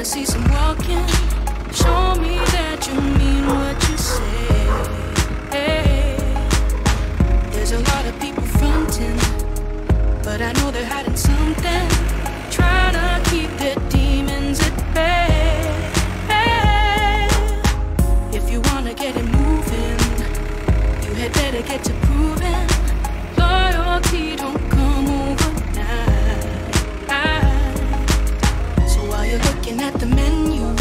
wanna see some walking. Show me that you mean what you say. Hey. There's a lot of people fronting, but I know they're hiding something, trying to keep their demons at bay. Hey. If you wanna get it moving, you had better get to proving. Loyalty don't come overnight. So while you're looking at the menu,